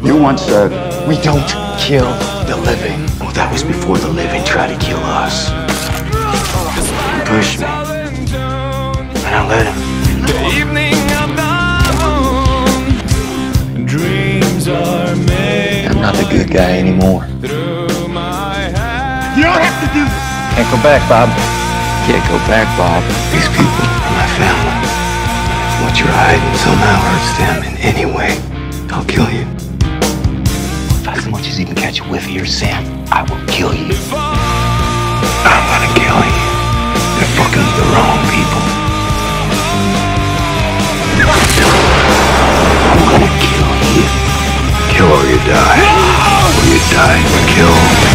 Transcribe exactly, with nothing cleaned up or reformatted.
You once said, we don't kill the living. Well, that was before the living tried to kill us. He pushed me, and I let him. I'm not the good guy anymore. You don't have to do this. Can't go back, Bob. Can't go back, Bob. These people are my family. What you're hiding somehow hurts them in any way. I'll kill you. If I so much as even catch a whiff of your scent, I will kill you. I'm gonna kill you. They're fucking the wrong people. I'm gonna kill you. Kill or you die. No! Or you die and kill.